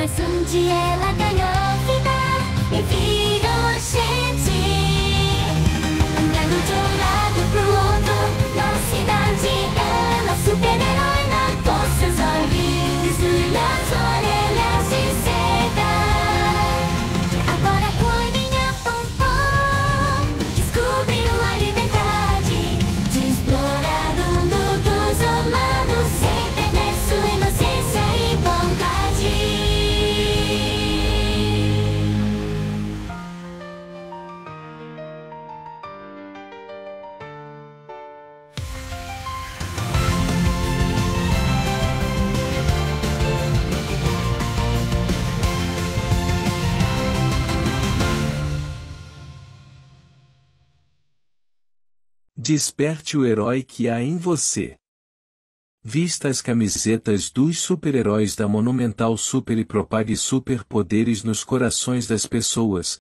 Mas dia ela ganhou vida e virou a gente, andando de um lado pro outro na cidade. Ela é super-herói na força, sorrisos nas orelhas de seda. Agora cuidem a pompom, descobrindo a liberdade de explorar o mundo dos humanos sem perder sua inocência e bondade. Desperte o herói que há em você. Vista as camisetas dos super-heróis da Monumental Super e propague superpoderes nos corações das pessoas,